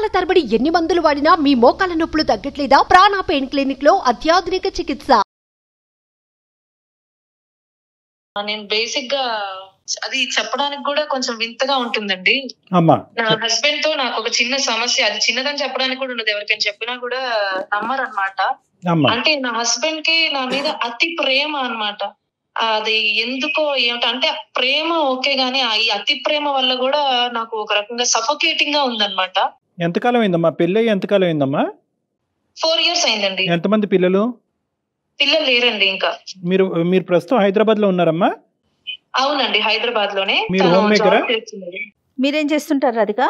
సంవత్సరాల తరబడి ఎన్ని మందులు వాడినా మీ మోకాల నొప్పులు తగ్గట్లేదా? ప్రాణ పెయిన్ క్లినిక్ లో అత్యాధునిక చికిత్స. నేను బేసిక్ గా అది చెప్పడానికి కూడా కొంచెం వింతగా ఉంటుందండి. నా హస్బెండ్ తో నాకు ఒక చిన్న సమస్య, అది చిన్నదని చెప్పడానికి కూడా ఉండదు, ఎవరికైనా చెప్పినా కూడా నమ్మరు అన్నమాట. అంటే నా హస్బెండ్ కి నా మీద అతి ప్రేమ అన్నమాట. అది ఎందుకో ఏమిటంటే ప్రేమ ఓకే గానీ ఈ అతి ప్రేమ వల్ల కూడా నాకు ఒక రకంగా సఫోకేటింగ్ గా ఉందన్నమాట. ఎంతకాలం అయిందమ్మా పెళ్ళి? ఎంతకాలం అయిందమ్మా? 4 years అయిందండి. ఎంతమంది పిల్లలు? పిల్లలు లేరండి ఇంకా. మీరు ప్రస్తుతం హైదరాబాద్ లో ఉన్నారమ్మా? అవునండి, హైదరాబాద్ లోనే. మీరేం చేస్తుంటారు? అదిగా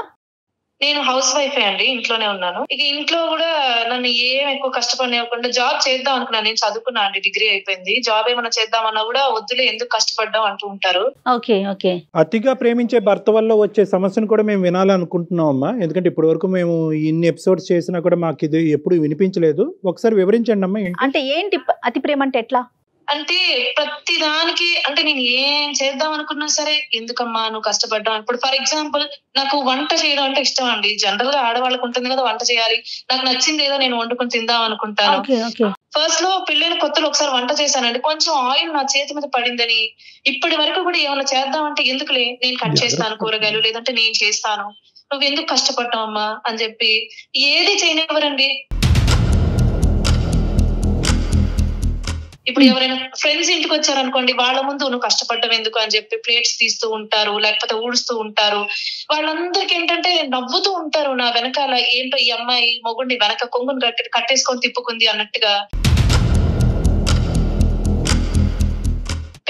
నేను హౌస్ వైఫ్ అండి, ఇంట్లోనే ఉన్నాను. ఇక ఇంట్లో కూడా నన్ను ఏం ఎక్కువ కష్టపడనివ్వకుండా జాబ్ చేద్దాం అనుకున్నాను. నేను చదువుకున్నా అండి, డిగ్రీ అయిపోయింది. జాబ్ ఏమైనా చేద్దామన్నా కూడా వద్దులే, ఎందుకు కష్టపడ్డాం అంటూ ఉంటారు. Okay okay. అతిగా ప్రేమించే భర్త వల్ల వచ్చే సమస్యను కూడా మేము వినాలనుకుంటున్నాం అమ్మా, ఎందుకంటే ఇప్పటి వరకు మేము ఇన్ని ఎపిసోడ్స్ చేసినా కూడా మాకు ఇది ఎప్పుడు వినిపించలేదు. ఒకసారి వివరించండి అమ్మా, అంటే ఏంటి అతి ప్రేమ అంటే ఎట్లా? అంటే ప్రతి దానికి, అంటే నేను ఏం చేద్దాం అనుకున్నా సరే ఎందుకమ్మా నువ్వు కష్టపడ్డా. ఇప్పుడు ఫర్ ఎగ్జాంపుల్ నాకు వంట చేయడం అంటే ఇష్టం అండి. జనరల్ గా ఆడవాళ్ళకు ఉంటుంది కదా వంట చేయాలి, నాకు నచ్చింది ఏదో నేను వండుకుని తిందాం అనుకుంటాను. ఫస్ట్ లో పెళ్ళైన కొత్తలో ఒకసారి వంట చేశానండి, కొంచెం ఆయిల్ నా చేతి మీద పడిందని ఇప్పటి వరకు కూడా ఏమైనా చేద్దామంటే ఎందుకులే నేను కట్ చేస్తాను కూరగాయలు, లేదంటే నేను చేస్తాను, నువ్వు ఎందుకు కష్టపడ్డావమ్మా అని చెప్పి ఏది చేయనివ్వరండి. ఇప్పుడు ఎవరైనా ఫ్రెండ్స్ ఇంటికి వచ్చారనుకోండి, వాళ్ళ ముందు నువ్వు కష్టపడ్డం ఎందుకు అని చెప్పి ప్లేట్స్ తీస్తూ ఉంటారు, లేకపోతే ఊడుస్తూ ఉంటారు. వాళ్ళందరికి ఏంటంటే నవ్వుతూ ఉంటారు నా వెనకాల, ఏంటో ఈ అమ్మాయి మొగుడిని వెనక కొంగుని కట్టేసుకొని తిప్పుకుంది అన్నట్టుగా.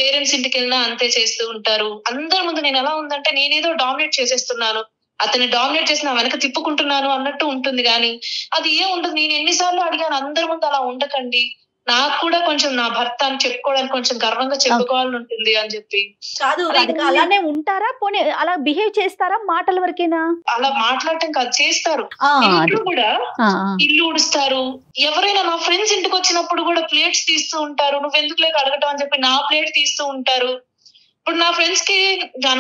పేరెంట్స్ ఇంటికి వెళ్ళినా అంతే చేస్తూ ఉంటారు. అందరి ముందు నేను ఎలా ఉందంటే నేనేదో డామినేట్ చేసేస్తున్నాను, అతన్ని డామినేట్ చేసి నా వెనక తిప్పుకుంటున్నాను అన్నట్టు ఉంటుంది. కానీ అది ఏముంటుంది, నేను ఎన్నిసార్లు అడిగాను అందరి ముందు అలా ఉండకండి, నాకు కూడా కొంచెం నా భర్త అని చెప్పుకోవడానికి కొంచెం గర్వంగా చెప్పుకోవాలని ఉంటుంది అని చెప్పి. కాదు అలానే ఉంటారా? పోనీ అలా బిహేవ్ చేస్తారా? మాటల వరకేనా? అలా మాట్లాడటం కాదు, చేస్తారు. ఇంట్లో కూడా ఇల్లు ఊడుస్తారు. ఎవరైనా నా ఫ్రెండ్స్ ఇంటికి వచ్చినప్పుడు కూడా ప్లేట్స్ తీస్తూ ఉంటారు, నువ్వెందుకు లేక అడగటం అని చెప్పి నా ప్లేట్ తీస్తూ ఉంటారు. ఇప్పుడు నా ఫ్రెండ్స్ కి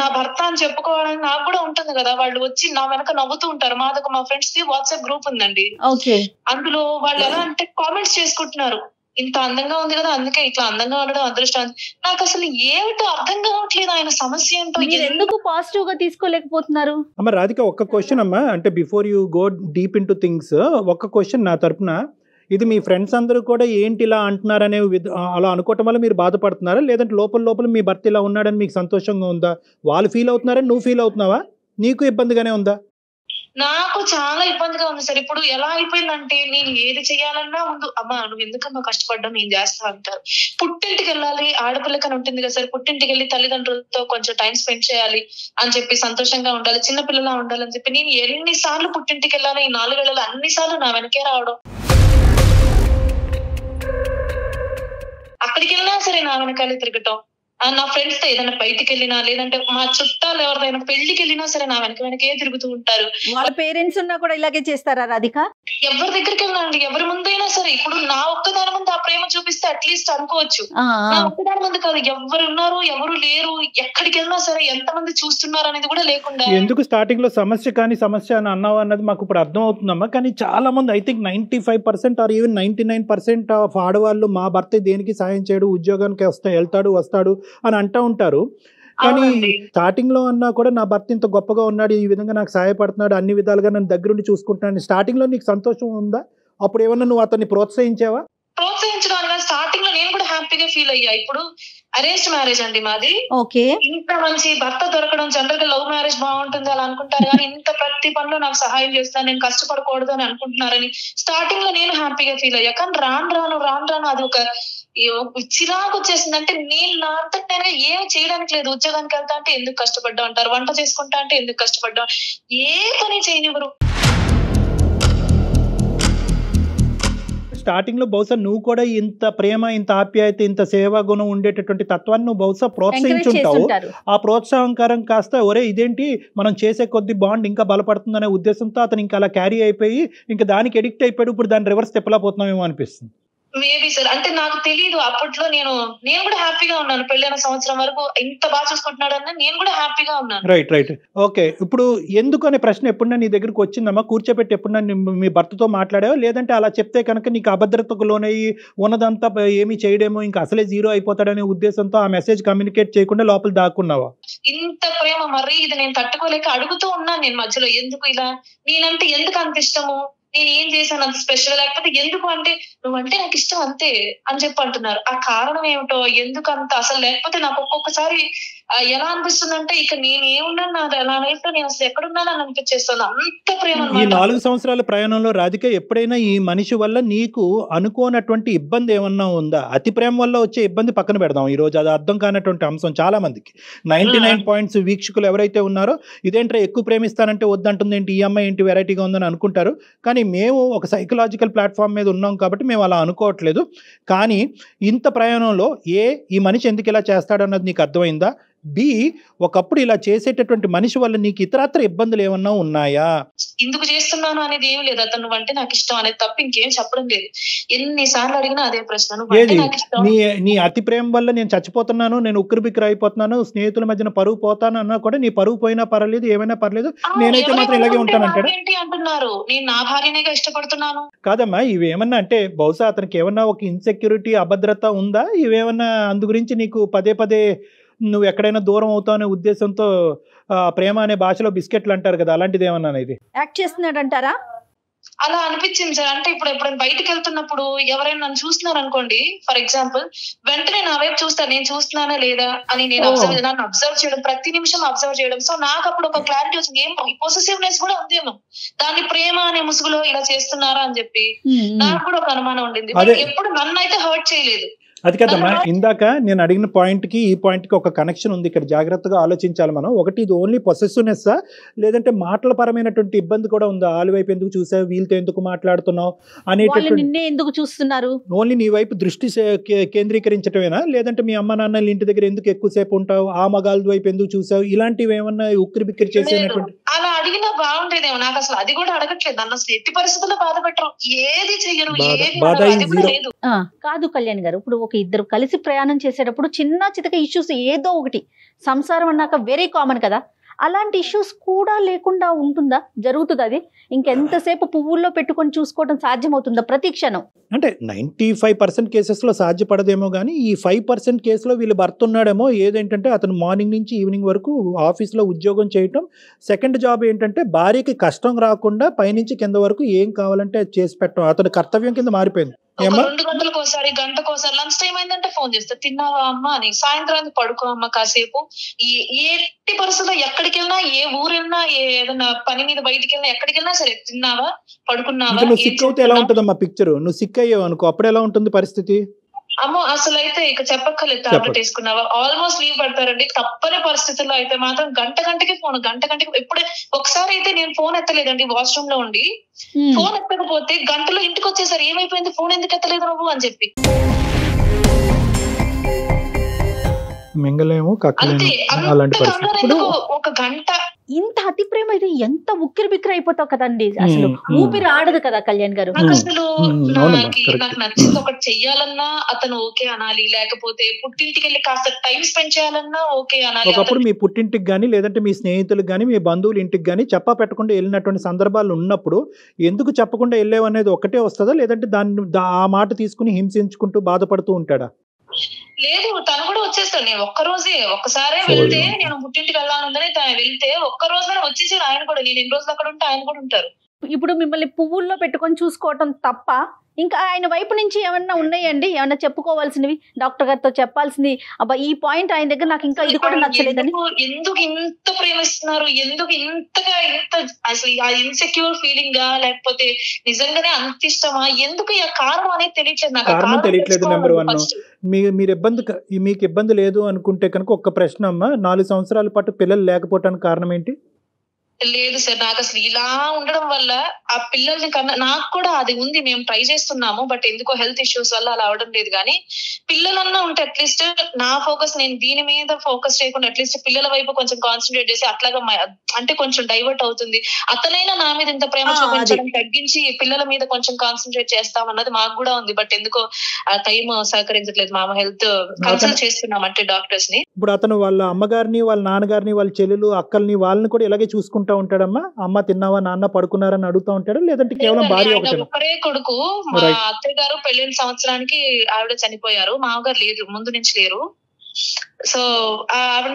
నా భర్త అని చెప్పుకోవడానికి నాకు కూడా ఉంటుంది కదా, వాళ్ళు వచ్చి నా వెనక నవ్వుతూ ఉంటారు. మాదొక మా ఫ్రెండ్స్ ది వాట్సాప్ గ్రూప్ ఉందండి, అందులో వాళ్ళు ఎలా అంటే కామెంట్స్ చేసుకుంటున్నారు, ఇంత అందంగా ఉంది కదా అందుకే ఇట్లా అందంగా ఉండడం అదృష్టం. నాకు అసలు ఏమిటో అర్థం కావట్లేదు ఆయన సమస్య ఏంటో, ఎందుకు పాజిటివ్ గా తీసుకోలేకపోతున్నారు. అమ్మ రాధిక, ఒక్క క్వశ్చన్ అమ్మా, అంటే before you go deep into things ఒక్క క్వశ్చన్ నా తరఫున. ఇది మీ ఫ్రెండ్స్ అందరూ కూడా ఏంటి ఇలా అంటున్నారనే అలా అనుకోవటం వల్ల మీరు బాధపడుతున్నారా, లేదంటే లోపల లోపల మీ భర్త ఇలా ఉన్నాడని మీకు సంతోషంగా ఉందా? వాళ్ళు ఫీల్ అవుతున్నారని నువ్వు ఫీల్ అవుతున్నావా? నీకు ఇబ్బందిగానే ఉందా? నాకు చాలా ఇబ్బందిగా ఉంది సార్. ఇప్పుడు ఎలా అయిపోయిందంటే నేను ఏది చేయాలన్నా ముందు అమ్మా నువ్వు ఎందుకమ్మా కష్టపడ్డా నేను చేస్తా అంటారు. పుట్టింటికి వెళ్ళాలి ఆడపిల్లకని ఉంటుంది కదా సార్, పుట్టింటికి వెళ్ళి తల్లిదండ్రులతో కొంచెం టైం స్పెండ్ చేయాలి అని చెప్పి సంతోషంగా ఉండాలి, చిన్నపిల్లలా ఉండాలని చెప్పి నేను ఎన్నిసార్లు పుట్టింటికి వెళ్ళాలి, ఈ 4 ఏళ్లలో అన్నిసార్లు నా వెనకే రావడం, అక్కడికి వెళ్ళినా సరే నా వెనకాలే తిరగటం, నా ఫ్రెండ్స్ తో ఏదైనా బయటికి వెళ్ళినా లేదంటే మా చుట్టాలు ఎవరిదైనా పెళ్లికి వెళ్ళినా సరే నా వెనకే తిరుగుతూ ఉంటారు. వాళ్ళ పేరెంట్స్ ఉన్నా కూడా ఇలాగే చేస్తారా రాధిక? ఎవరి దగ్గరికి వెళ్ళినా అండి, ఎవరి ముందైనా సరే. ఇప్పుడు నా ఒక్కదాని ముందు ఆ ప్రేమ చూపిస్తే అట్లీస్ట్ అనుకోవచ్చు, నా ఒక్కదాని ముందు కాదు, ఎవరున్నారు ఎవరు లేరు, ఎక్కడికి వెళ్ళినా సరే ఎంత మంది చూస్తున్నారు అనేది కూడా లేకుండా. ఎందుకు స్టార్టింగ్ లో సమస్య కానీ సమస్య అని అన్నావు అన్నది మాకు ఇప్పుడు అర్థం అవుతుందమ్మా, కానీ చాలా మంది I think 95% or even 99% of ఆడవాళ్ళు మా భర్త దేనికి సాయం చేయడు, ఉద్యోగానికి వెళ్తాడు వస్తాడు అని అంటూ ఉంటారు. కానీ స్టార్టింగ్ లో అన్నా కూడా నా భర్త ఇంత గొప్పగా ఉన్నాడు, ఈ విధంగా నాకు సహాయపడుతున్నాడు, అన్ని విధాలుగా నన్ను దగ్గరుండి చూసుకుంటున్నాను. స్టార్టింగ్ లో నీకు సంతోషం ఉందా? అప్పుడు ఏమన్నా నువ్వు అతన్ని ప్రోత్సహించావా? ప్రోత్సహించడం అన్న స్టార్టింగ్ లో నేను కూడా హ్యాపీగా ఫీల్ అయ్యా. ఇప్పుడు అరేంజ్డ్ మ్యారేజ్ అండి మాది. ఇంత మంచి భర్త దొరకడం, జనరల్ గా లవ్ మ్యారేజ్ బాగుంటుంది అలా అనుకుంటారు, కానీ ఇంత ప్రతి పనిలో నాకు సహాయం చేస్తాను, నేను కష్టపడకూడదు అని అనుకుంటున్నారని స్టార్టింగ్ లో నేను హ్యాపీగా ఫీల్ అయ్యా. కానీ రాను రాను అది ఒక చిరాకు వచ్చేసింది. అంటే నేను నా అంతటైనా ఏమి చేయడానికి లేదు, ఉద్యోగానికి వెళ్తా అంటే ఎందుకు కష్టపడ్డా అంటారు, వంట చేసుకుంటా అంటే ఎందుకు కష్టపడ్డా, ఏ పని చేయనివ్వరు. స్టార్టింగ్ లో బహుశా నువ్వు కూడా ఇంత ప్రేమ ఇంత ఆప్యాయత ఇంత సేవా గుణం ఉండేటటువంటి తత్వాన్ని నువ్వు బహుశా ప్రోత్సహించుంటావు. ఆ ప్రోత్సాహంకరం కాస్త ఒరే ఇదేంటి మనం చేసే కొద్ది బాండ్ ఇంకా బలపడుతుందనే ఉద్దేశంతో అతను ఇంకా అలా క్యారీ అయిపోయి ఇంకా దానికి ఎడిక్ట్ అయిపోయాడు, ఇప్పుడు దాని రివర్స్ తిప్పలేకపోతున్నామేమో అనిపిస్తుంది. మేబీ సార్, అంటే నాకు తెలీదు. అప్పట్లో నేను కూడా హ్యాపీగా ఉన్నాను. పెళ్ళైన సంవత్సరం వరకు ఇంత బాగా చూసుకుంటున్నాడన్న నేను కూడా హ్యాపీగా ఉన్నాను. Right right okay. ఇప్పుడు ఎందుకు అనే ప్రశ్న ఎప్పుడన్నా నీ దగ్గరకు వచ్చిందమ్మా? కూర్చోబెట్టి ఎప్పుడన్నా మీ భర్తతో మాట్లాడావా? లేదంటే అలా చెప్తే కనుక నీకు అభద్రతకు లోనయ్యి ఉన్నదంతా ఏమీ చేయడేమో, ఇంకా అసలే జీరో అయిపోతాడనే ఉద్దేశంతో ఆ మెసేజ్ కమ్యూనికేట్ చేయకుండా లోపల దాక్కున్నావా? ఇంత ప్రేమ మరీ ఇది నేను తట్టుకోలేక అడుగుతూ ఉన్నాను నేను మధ్యలో, ఎందుకు ఇలా, నేనంటే ఎందుకు అంత ఇష్టము, నేను ఏం చేశాను అంత స్పెషల్, లేకపోతే ఎందుకు అంటే నువ్వంటే నాకు ఇష్టం అంతే అని చెప్పి అంటున్నారు. ఆ కారణం ఏమిటో ఎందుకు అంత అసలు, లేకపోతే నాకు ఒక్కొక్కసారి ఎలా అనిపిస్తుందంటే ఇక నేను ఏమున్నాను, నా లైఫ్ లో నేను అసలు ఎక్కడున్నాను అని అనిపించేస్తాను, అంత ప్రేమ. ఈ 4 సంవత్సరాల ప్రయాణంలో రాధిక, ఎప్పుడైనా ఈ మనిషి వల్ల నీకు అనుకోనటువంటి ఇబ్బంది ఏమన్నా ఉందా? అతి ప్రేమ వల్ల వచ్చే ఇబ్బంది పక్కన పెడదాం ఈ రోజు, అది అర్థం కానటువంటి అంశం చాలా మందికి. 99% వీక్షకులు ఎవరైతే ఉన్నారో ఇదేంటే ఎక్కువ ప్రేమిస్తానంటే వద్దంటుంది ఏంటి, ఈ అమ్మాయి ఏంటి వెరైటీగా ఉందని అనుకుంటారు. కానీ మేము ఒక సైకలాజికల్ ప్లాట్ఫామ్ మీద ఉన్నాం కాబట్టి మేము అలా అనుకోవట్లేదు. కానీ ఇంత ప్రయాణంలో ఈ మనిషి ఎందుకు ఇలా చేస్తాడన్నది నీకు అర్థమైందా? ఒకప్పుడు ఇలా చేసేటటువంటి మనిషి వల్ల నీకు ఇతరత్ర ఇబ్బందులు ఏమన్నా ఉన్నాయా? ఎందుకు చేస్తున్నాను అనేది ఏం లేదు, అతను అంటే నాకు ఇష్టం అనేది తప్ప ఇంకేం చెప్పడం లేదు. ఎన్నిసార్లు అడిగినా అదే ప్రశ్న. నీ అతి ప్రేమ వల్ల నేను చచ్చిపోతున్నాను, నేను ఉక్కిరి బిక్కిరి అయిపోతున్నాను, స్నేహితుల మధ్యన పరువు పోతాను అన్నా కూడా నీ పరువు పోయినా పర్లేదు ఏమైనా పర్లేదు నేనైతే మాత్రం ఇలాగే ఉంటాను అంటున్నారు. నేను నా భార్యనేగా ఇష్టపడుతున్నాను కాదమ్మా. ఇవేమన్నా అంటే బహుశా అతనికి ఏమన్నా ఒక ఇన్సెక్యూరిటీ, అభద్రత ఉందా? ఇవేమన్నా అందు గురించి నీకు పదే పదే నువ్వు ఎక్కడైనా దూరం అవుతావు అనే ఉద్దేశంతో ప్రేమ అనే భాషలో బిస్కెట్లు అంటారు కదా, అలాంటిది ఏమన్నా ఇది యాక్ట్ చేస్తున్నాడు అంటారా? అలా అనిపించింది సార్. అంటే ఇప్పుడు ఎప్పుడైనా బయటకు వెళ్తున్నప్పుడు ఎవరైనా నన్ను చూస్తున్నారు అనుకోండి, ఫర్ ఎగ్జాంపుల్, వెంటనే నా వైపు చూస్తాను నేను చూస్తున్నానా లేదా అని. నేను అబ్జర్వ్ చేయడం, ప్రతి నిమిషం అబ్జర్వ్ చేయడం. సో నాకు అప్పుడు ఒక క్లారిటీ వచ్చింది, ఏమో ఈ పొసెసివ్నెస్ కూడా ఉందేమో, దాన్ని ప్రేమ అనే ముసుగులో ఇలా చేస్తున్నారా అని చెప్పి నాకు కూడా ఒక అనుమానం ఉండింది. ఎప్పుడు నన్ను అయితే హర్ట్ చేయలేదు. అది కదమ్మా ఇందాక నేను అడిగిన పాయింట్కి ఈ పాయింట్కి ఒక కనెక్షన్ ఉంది. ఇక్కడ జాగ్రత్తగా ఆలోచించాలి మనం. ఒకటి, ఇది ఓన్లీ పొసెసివ్నెస్సా, లేదంటే మాటల పరమైనటువంటి ఇబ్బంది కూడా ఉందా? వాళ్ళ వైపు ఎందుకు చూసావు, వీళ్ళతో ఎందుకు మాట్లాడుతున్నావు అనేటటువంటి, ఎందుకు చూస్తున్నారు, ఓన్లీ నీ వైపు దృష్టి కేంద్రీకరించటమేనా? లేదంటే మీ అమ్మ నాన్నలు ఇంటి దగ్గర ఎందుకు ఎక్కువసేపు ఉంటావు, ఆ మగాళ్ళ వైపు ఎందుకు చూసావు, ఇలాంటివి ఏమన్నా ఉక్కిరి బిక్కిరి చేసేటువంటి? అలా అడిగినా బాగుండేదేమో. నాకు అసలు అది కూడా అడగట్లేదు, నన్ను అసలు ఎట్టి పరిస్థితుల్లో బాధ పెట్టరు, ఏది చెయ్యరు, ఏది కాదు. కళ్యాణ్ గారు, ఇప్పుడు ఒక ఇద్దరు కలిసి ప్రయాణం చేసేటప్పుడు చిన్న చితక ఇష్యూస్ ఏదో ఒకటి, సంసారం అన్నాక వెరీ కామన్ కదా, అలాంటి ఇష్యూస్ కూడా లేకుండా ఉంటుందా? జరుగుతుంది అది? ఇంకెంతసేపు పువ్వుల్లో పెట్టుకొని చూసుకోవడం సాధ్యమవుతుందా ప్రతి క్షణం? అంటే 95% కేసెస్లో సాధ్యపడదేమో, కానీ ఈ 5% కేసులో వీళ్ళు భర్త ఉన్నాడేమో. ఏదేంటంటే అతను మార్నింగ్ నుంచి ఈవినింగ్ వరకు ఆఫీస్లో ఉద్యోగం చేయటం, సెకండ్ జాబ్ ఏంటంటే భార్యకి కష్టం రాకుండా పైనుంచి కింద వరకు ఏం కావాలంటే చేసి పెట్టడం అతని కర్తవ్యం కింద మారిపోయింది. 2 గంటలకోసారి, గంటకోసారి, లంచ్ టైం అయిందంటే ఫోన్ చేస్తా, తిన్నావా అమ్మ అని, సాయంత్రానికి పడుకో అమ్మ కాసేపు. ఎట్టి పరిస్థితుల్లో ఎక్కడికి వెళ్ళినా, ఏ ఊరు వెళ్ళినా, ఏదైనా పని మీద బయటికి వెళ్ళినా, ఎక్కడికి వెళ్ళినా సరే తిన్నావా, పడుకున్నావా. నువ్వు సిక్ అయితే ఎలా ఉంటుందమ్మా పిక్చర్? నువ్వు సిక్ అయ్యావు అనుకో, అప్పుడు ఎలా ఉంటుంది పరిస్థితి? అమ్మో అసలు అయితే ఇక చెప్పక్కర్లేదు. టాబ్లెట్ వేసుకున్నావా, ఆల్మోస్ట్ లీవ్ పడతారండి. తప్పని పరిస్థితుల్లో అయితే మాత్రం గంట ఫోన్, గంట. ఇప్పుడే ఒకసారి అయితే నేను ఫోన్ ఎత్తలేదండి, వాష్రూమ్ లో ఉండి ఫోన్ ఎత్తకపోతే గంటలో ఇంటికి వచ్చేసరి ఏమైపోయింది, ఫోన్ ఎందుకు ఎత్తలేదు నువ్వు అని చెప్పి. ఒక గంట ఇంత అతి ప్రేమ, ఇది ఎంత ఉక్కిరి బిక్కిరి అయిపోతావు కదండి, అసలు ఊపిరి ఆడదు కదా కళ్యాణ్ గారు. అసలు నాకు నచ్చింది ఒకటి చెయ్యాలన్నా అతను ఓకే అనాలి, లేకపోతే పుట్టింటికి వెళ్ళి కాస్త టైం స్పెండ్ చేయాలన్నా ఓకే అనాలి. ఒకప్పుడు మీ పుట్టింటికి గానీ, లేదంటే మీ స్నేహితులకు గానీ, మీ బంధువుల ఇంటికి గానీ చెప్ప పెట్టకుండా వెళ్ళినటువంటి సందర్భాలు ఉన్నప్పుడు ఎందుకు చెప్పకుండా వెళ్ళేవనేది ఒకటే వస్తుందా? లేదంటే దాన్ని ఆ మాట తీసుకుని హింసించుకుంటూ బాధపడుతూ ఉంటాడా? లేదు, తను కూడా వచ్చేస్తాడు. నేను ఒక్క రోజే, ఒక్కసారే వెళ్తే, నేను పుట్టింటికి వెళ్ళానుందని వెళ్తే ఒక్క రోజునే వచ్చేసాను. ఆయన కూడా, నేను ఎన్ని రోజులు అక్కడ ఉంటే ఆయన కూడా ఉంటారు. ఇప్పుడు మిమ్మల్ని పువ్వుల్లో పెట్టుకొని చూసుకోవటం తప్ప ఇంకా ఆయన వైపు నుంచి ఏమన్నా ఉన్నాయండి, ఏమన్నా చెప్పుకోవాల్సినవి, డాక్టర్ గారితో చెప్పాల్సింది, అబ్బా ఈ పాయింట్ ఆయన దగ్గర నాకు ఇంకా ఇది కూడా నచ్చలేదని? ఎందుకు ఇంత ప్రేమిస్తున్నారు, ఎందుకు ఇంతగా, ఇంత అసలు ఇన్సెక్యూర్ ఫీలింగ్ గా, లేకపోతే నిజంగానే అంత ఇష్టమా, ఎందుకు ఆ కారణం అనేది తెలియట్లేదు నాకు. కారణం తెలియట్లేదు. నెంబర్ 1, మీరు ఇబ్బంది, మీకు ఇబ్బంది లేదు అనుకుంటే కనుక ఒక్క ప్రశ్న అమ్మా, 4 సంవత్సరాల పాటు పిల్లలు లేకపోవటానికి కారణం ఏంటి? లేదు సార్, నాకు అసలు ఇలా ఉండడం వల్ల ఆ పిల్లల్ని కన్నా నాకు కూడా అది ఉంది, మేము ట్రై చేస్తున్నాము, బట్ ఎందుకో హెల్త్ ఇష్యూస్ వల్ల అలా అవడం లేదు. కానీ పిల్లలన్నా ఉంటే అట్లీస్ట్ నా ఫోకస్ నేను దీని మీద ఫోకస్ చేయకుండా అట్లీస్ట్ పిల్లల వైపు కొంచెం కాన్సన్ట్రేట్ చేసి అట్లాగా అంటే కొంచెం డైవర్ట్ అవుతుంది. అతనైనా నా మీద ఇంత ప్రేమ చూపించడం తగ్గించి పిల్లల మీద కొంచెం కాన్సన్ట్రేట్ చేస్తామన్నది మాకు కూడా ఉంది, బట్ ఎందుకో ఆ టైం సహకరించట్లేదు. మా హెల్త్ కన్సల్ట్ చేస్తున్నాం అంటే డాక్టర్స్ ని. ఇప్పుడు అతను వాళ్ళ అమ్మగారిని, వాళ్ళ నాన్నగారిని, వాళ్ళ చెల్లెలు అక్కల్ని వాళ్ళని కూడా ఇలాగే చూసుకుంటారు ఉంటాడమ్మా, అమ్మ తిన్నావా, నాన్న పడుకున్నారని అడుగుతా ఉంటాడు, లేదంటే కేవలం భార్య ఒకటే కొడుకు. మా అత్తయ్య గారు పెళ్లిన సంవత్సరానికి ఆవిడ చనిపోయారు, మామగారు లేరు, ముందు నుంచి లేరు. సో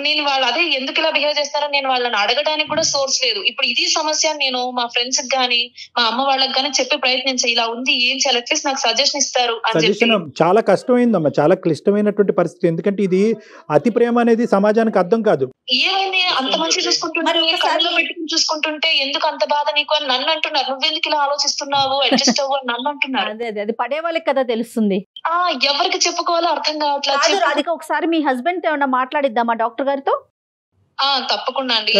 నేను వాళ్ళు అదే ఎందుకు ఇలా బిహేవ్ చేస్తారని నేను వాళ్ళని అడగడానికి కూడా సోర్స్ లేదు. ఇప్పుడు ఇది సమస్య నేను మా ఫ్రెండ్స్ కి గానీ మా అమ్మ వాళ్ళకి గానీ చెప్పే ప్రయత్నం చేయాలి, ఇలా ఉంది ఏం చేయాలి, అట్లీస్ట్ నాకు సజెషన్ ఇస్తారు అని చెప్పి. చాలా కష్టమైందమ్మా, చాలా క్లిష్టమైనటువంటి పరిస్థితి, ఎందుకంటే ఇది అతి ప్రేమ అనేది సమాజానికి అర్థం కాదు. ఏమైంది అంత మంచి చూసుకుంటున్నారు, కళ్ళలో పెట్టుకుని చూసుకుంటుంటే ఎందుకు అంత బాధ నీకు అని నన్ను అంటున్నారు, నువ్వెందుకు ఇలా ఆలోచిస్తున్నావు, అడ్జస్ట్ అవ్వు అని నన్ను అంటున్నారు. అది పడే వాళ్ళకి కదా తెలుస్తుంది, ఎవరికి చెప్పుకోవాలో అర్థం కావట్లేదు. అది ఒకసారి మీ హస్బెండ్ ఏమన్నా మాట్లాడిద్దామా డాక్టర్ గారితో? తప్పకుండా అండి.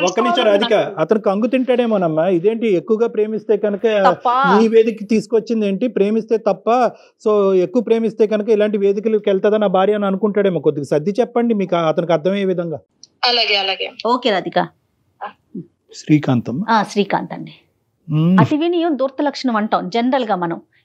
ఒక నిమిషం రాధిక, అతను కంగు తింటాడేమోనమ్మా, ఇదేంటి ఎక్కువగా ప్రేమిస్తే కనుక ఈ వేదికకి తీసుకొచ్చింది ఏంటి, ప్రేమిస్తే తప్ప, సో ఎక్కువ ప్రేమిస్తే కనుక ఇలాంటి వేదికలకి వెళ్తుందా నా భార్య అని అనుకుంటాడేమో. కొద్దిగా సర్ది చెప్పండి మీకు అతనికి అర్థమయ్యే విధంగా. అలాగే అలాగే, ఓకే రాధిక. శ్రీకాంత్ శ్రీకాంత్ అండి, అతి వినయం దూర్త లక్షణం అంటాం జనరల్ గా మనం,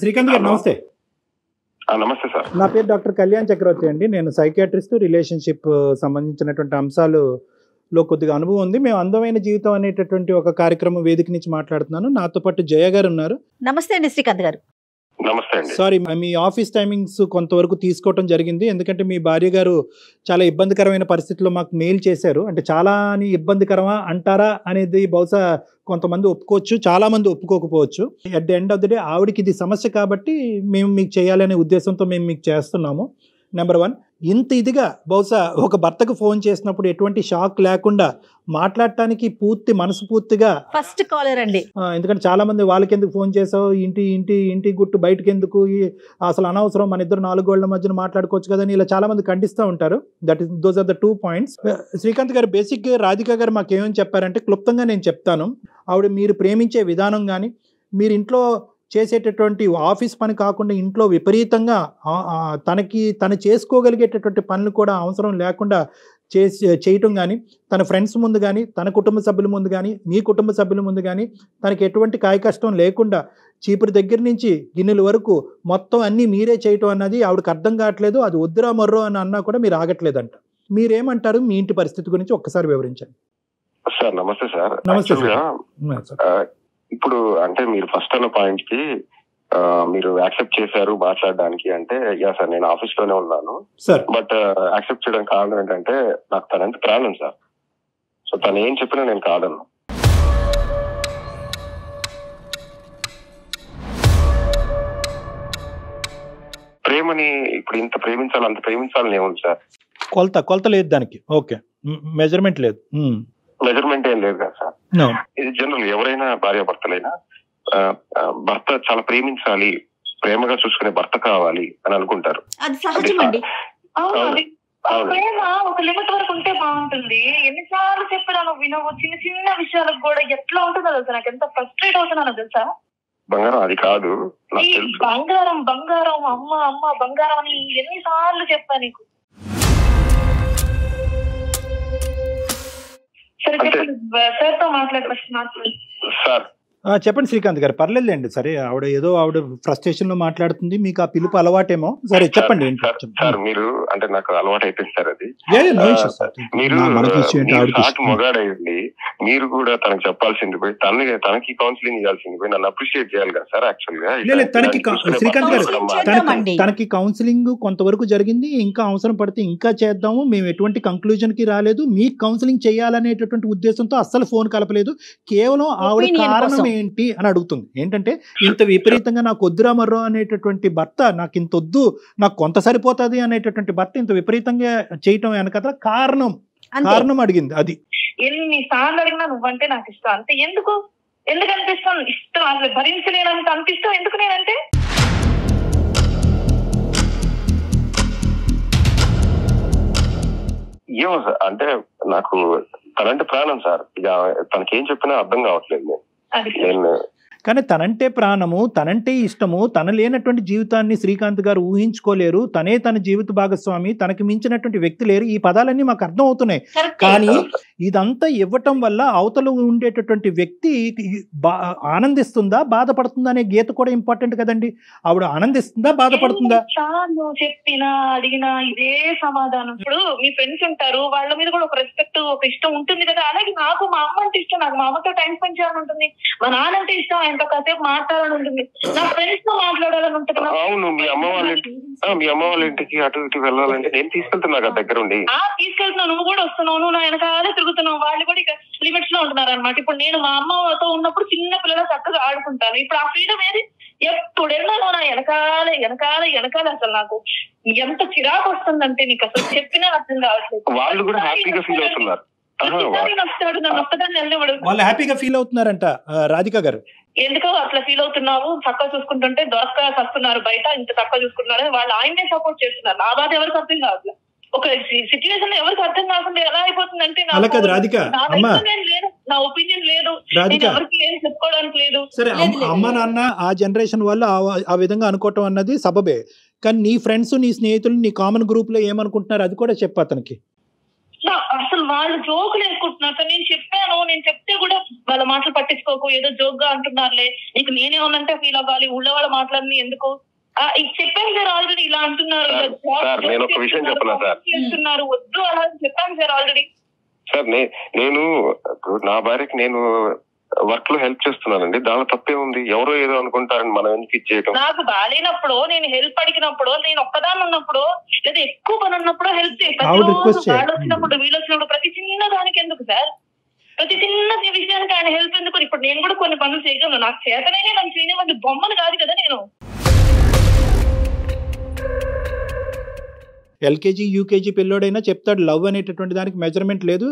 శ్రీకాంత్ గారు నమస్తే. నమస్తే సార్, నా పేరు డాక్టర్ కళ్యాణ్ చక్రవర్తి అండి, నేను సైకియాట్రిస్ట్, రిలేషన్షిప్ సంబంధించినటువంటి అంశాలలో కొద్దిగా అనుభవం ఉంది. మేము అందమైన జీవితం అనేటటువంటి ఒక కార్యక్రమం వేదిక నుంచి మాట్లాడుతున్నాను. నాతో పాటు జయ గారు ఉన్నారు. నమస్తే అండి శ్రీకాంత్ గారు. నమస్తే అండి. సారీ, మీ ఆఫీస్ టైమింగ్స్ కొంతవరకు తీసుకోవటం జరిగింది, ఎందుకంటే మీ భార్య గారు చాలా ఇబ్బందికరమైన పరిస్థితుల్లో మాకు మెయిల్ చేశారు. అంటే చాలా అని ఇబ్బందికరమా అంటారా అనేది బహుశా కొంతమంది ఒప్పుకోవచ్చు, చాలా మంది ఒప్పుకోకపోవచ్చు. At the end of the day ఆవిడకి ఇది సమస్య కాబట్టి మేము మీకు చేయాలనే ఉద్దేశంతో మేము మీకు చేస్తున్నాము. నెంబర్ 1, ఇంత ఇదిగా బహుశా ఒక భర్తకు ఫోన్ చేసినప్పుడు ఎటువంటి షాక్ లేకుండా మాట్లాడటానికి మనస్ఫూర్తిగా ఫస్ట్ కాలర్ అండి. ఎందుకంటే చాలా మంది వాళ్ళకి ఎందుకు ఫోన్ చేసావు, ఇంటి ఇంటి ఇంటి గుట్టు బయటకి ఎందుకు, అసలు అనవసరం, మన ఇద్దరు 4 గోళ్ల మధ్యన మాట్లాడుకోవచ్చు కదని ఇలా చాలా మంది ఖండిస్తూ ఉంటారు. Those are the 2 points. Srikanth గారు, బేసిక్ గా రాధిక గారు మాకేమని చెప్పారంటే, క్లుప్తంగా నేను చెప్తాను, ఆవిడ మీరు ప్రేమించే విధానం కానీ, మీరు ఇంట్లో చేసేటటువంటి ఆఫీస్ పని కాకుండా ఇంట్లో విపరీతంగా తను చేసుకోగలిగేటటువంటి పనులు కూడా అవసరం లేకుండా చేయటం కానీ, తన ఫ్రెండ్స్ ముందు కానీ, తన కుటుంబ సభ్యుల ముందు కానీ, మీ కుటుంబ సభ్యుల ముందు కానీ తనకి ఎటువంటి కాయకష్టం లేకుండా చీపురు దగ్గర నుంచి గిన్నెల వరకు మొత్తం అన్నీ మీరే చేయటం అన్నది ఆవిడకి అర్థం కావట్లేదు. అది వద్దురా మర్రో అని అన్నా కూడా మీరు ఆగట్లేదంట. మీరేమంటారు మీ ఇంటి పరిస్థితి గురించి ఒక్కసారి వివరించండి సార్. నమస్తే సార్. నమస్తే సార్. ఇప్పుడు అంటే మీరు ఫస్ట్ అన్న పాయింట్ కి మీరు యాక్సెప్ట్ చేశారు మాట్లాడడానికి అంటే, యా సార్ నేను ఆఫీస్ లోనే ఉన్నాను, బట్ యాక్సెప్ట్ చేయడానికి కారణం ఏంటంటే నాకు తనంత ప్రాణం సార్, సో తను ఏం చెప్పినా నేను కాదను. ప్రేమని ఇప్పుడు ఇంత ప్రేమించాలి, అంత ప్రేమించాలని ఏముంది సార్, కొలత లేదు దానికి. ఓకే, మెజర్మెంట్ లేదు, మెజర్మెంట్ ఏం లేదు కదా సార్. ఇది జనరల్ ఎవరైనా భార్యాభర్తలైనా భర్త చాలా ప్రేమించాలి, ప్రేమగా చూసుకునే భర్త కావాలి అని అనుకుంటారు. ప్రేమ ఒక లిమిట్ వరకు ఉంటే బాగుంటుంది. ఎన్నిసార్లు చెప్పినా నువ్వు వినవు, చిన్న చిన్న విషయాలకు కూడా ఎట్లా ఉంటుందో తెలుసా, నాకు ఎంత ఫ్రస్ట్రేట్ అవుతున్నానో తెలుసా బంగారం. అది కాదు బంగారం, బంగారం, అమ్మ అమ్మ బంగారం అని ఎన్నిసార్లు చెప్పా నీకు. సార్ తో మాట్లాడవచ్చు సార్. చెప్పండి శ్రీకాంత్ గారు, పర్లేదులేండి. సరే, ఆవిడ ఏదో ఆవిడ ఫ్రస్ట్రేషన్ లో మాట్లాడుతుంది, మీకు ఆ పిలుపు అలవాటేమో. సరే చెప్పండి. మీరు అంటే నాకు అలవాటు అయిపోయింది సార్, అది మొగాడైంది. మీరు కూడా తనకు చెప్పాల్సింది పోయి తనకి కౌన్సిలింగ్ ఇవ్వాల్సింది పోయి నన్ను అప్రిషియేట్ చేయాలి కదా సార్. యాక్చువల్ గా తనకి శ్రీకాంత్ గారు తనకి కౌన్సిలింగ్ కొంతవరకు జరిగింది, ఇంకా అవసరం పడితే ఇంకా చేద్దాము. మేము ఎటువంటి కంక్లూజన్ కి రాలేదు. మీకు కౌన్సిలింగ్ చేయాలనేటటువంటి ఉద్దేశంతో అస్సలు ఫోన్ కలపలేదు. కేవలం ఆవిడ కారణం ఏంటి అని అడుగుతుంది. ఏంటంటే ఇంత విపరీతంగా నాకు వద్దురా మర్రో అనేటటువంటి భర్త, నాకు ఇంత వద్దు, నాకు కొంత సరిపోతుంది అనేటటువంటి భర్త ఇంత విపరీతంగా చేయటం వెనక కారణం కారణం అడిగింది. అది ఎన్ని సార్లు అడిగినా నువ్వంటే నాకు ఇష్టం అంతే. ఎందుకు ఎందుకు అనిపిస్తాను ఇష్టం, అసలు భరించలేనంత అంత ఇష్టం ఎందుకు నేనంటే. ఏమో సార్, అంటే నాకు తనంటే ప్రాణం సార్. ఇక తనకేం చెప్పినా అర్థం కావట్లేదు. నేను కానీ తనంటే ప్రాణము, తనంటే ఇష్టము, తన లేనటువంటి జీవితాన్ని శ్రీకాంత్ గారు ఊహించుకోలేరు. తనే తన జీవిత భాగస్వామి, తనకి మించినటువంటి వ్యక్తి లేరు. ఈ పదాలన్నీ మాకు అర్థం అవుతున్నాయి. కానీ ఇదంతా ఇవ్వటం వల్ల అవతలు ఉండేటటువంటి వ్యక్తి ఆనందిస్తుందా బాధపడుతుందా అనే గీత కూడా ఇంపార్టెంట్ కదండి. ఆవిడ ఆనందిస్తుందా బాధపడుతుందా? చెప్పినా అడిగినా ఇదే సమాధానం. ఇప్పుడు మీ ఫ్రెండ్స్ ఉంటారు, వాళ్ళ మీద కూడా ఒక రెస్పెక్ట్ ఒక ఇష్టం ఉంటుంది కదా. అలాగే నాకు మా అమ్మ అంటే ఇష్టం, నాకు మా అమ్మతో టైం స్పెండ్ చేయాలని ఉంటుంది, మా నాన్న అంటే ఇష్టం, ఎంతో కాసేపు మాట్లాడాలని ఉంటుంది, నా ఫ్రెండ్స్ తో మాట్లాడాలని ఉంటుంది. అవును, మీ అమ్మ వాళ్ళ ఇంటికి అటు ఇటు వెళ్ళాలంటే నేను తీసుకెళ్తున్నా కదా దగ్గర ఉండి. తీసుకెళ్తున్నావు, నువ్వు కూడా వస్తున్నావు, నువ్వు నా వెనకాలే తిరుగుతున్నావు. వాళ్ళు కూడా ఇక లిమిట్స్ లో ఉంటున్నారు అనమాట. ఇప్పుడు నేను మా అమ్మతో ఉన్నప్పుడు చిన్న పిల్లలు చక్కగా ఆడుకుంటాను. ఇప్పుడు ఆ ఫ్రీడమ్ ఏది? ఎప్పుడైనా నువ్వు నా వెనకాల అసలు నాకు ఎంత చిరాకు వస్తుందంటే నీకు అసలు చెప్పినా అర్థం కావట్లేదు. వాళ్ళు కూడా హ్యాపీగా ఫీల్ అవుతున్నారు, వాళ్ళు హ్యాపీగా ఫీల్ అవుతున్నారంట. రాధిక గారు, ఎందుకో అట్లా ఫీల్ అవుతున్నావు, చక్కగా చూసుకుంటుంటే దొరక వస్తున్నారు బయట, ఇంత చక్కగా చూసుకుంటున్నారు వాళ్ళు. ఆయనే సపోర్ట్ చేస్తున్నారు. నా బాధ ఎవరికి అర్థం కావట్లేదు. ఒక సిచ్యువేషన్ ఎవరికి అర్థం కాకుండా ఎలా అయిపోతుంది అంటే నా ఒపీనియన్ లేదు, ఎవరికి ఏం చెప్పుకోవడానికి లేదు. సరే, అమ్మ నాన్న ఆ జనరేషన్ వాళ్ళు ఆ విధంగా అనుకోవటం అన్నది సబబే. కానీ నీ ఫ్రెండ్స్, నీ స్నేహితులు, నీ కామన్ గ్రూప్ లో ఏమనుకుంటున్నారు అది కూడా చెప్పు అతనికి. అసలు వాళ్ళు జోకులు వేసుకుంటున్నారు సార్. నేను చెప్పాను, నేను చెప్తే కూడా వాళ్ళ మాటలు పట్టించుకోకు, ఏదో జోక్ గా అంటున్నారులే, నీకు నేనేమన్నంటే ఫీల్ అవ్వాలి, ఊళ్ళో వాళ్ళ మాట్లాడిన ఎందుకు చెప్పాను సార్. ఆల్రెడీ ఇలా అంటున్నారు, చేస్తున్నారు, వద్దు అలా చెప్పాను సార్. ఆల్రెడీ సార్ నేను నా భార్యకి నేను వర్క్ లో హెల్ప్ చేస్తున్నానండి, దానిలో తప్పే ఉంది. ఎవరో ఏదో అనుకుంటారని మనం ఎందుకు ఇచ్చేయటం? నాకు బాగాలేనప్పుడు నేను హెల్ప్ అడిగినప్పుడు, నేను ఒక్కదాని ఉన్నప్పుడు, లేదా ఎక్కువ పని ఉన్నప్పుడు హెల్ప్ చేయాలి. వాళ్ళు వచ్చినప్పుడు వీళ్ళు వచ్చినప్పుడు ప్రతి చిన్న దానికి ఎందుకు సార్? ప్రతి చిన్న విషయానికి ఆయన హెల్ప్ ఎందుకు? ఇప్పుడు నేను కూడా కొన్ని పనులు చేయగలను, నాకు చేతనైనా నన్ను చేయనివ్వండి, బొమ్మను కాదు కదా నేను. ఎల్కేజీ యూకేజీ పిల్లోడైనా చెప్తాడు, లవ్ అనేటటువంటి దానికి మెజర్మెంట్ లేదు.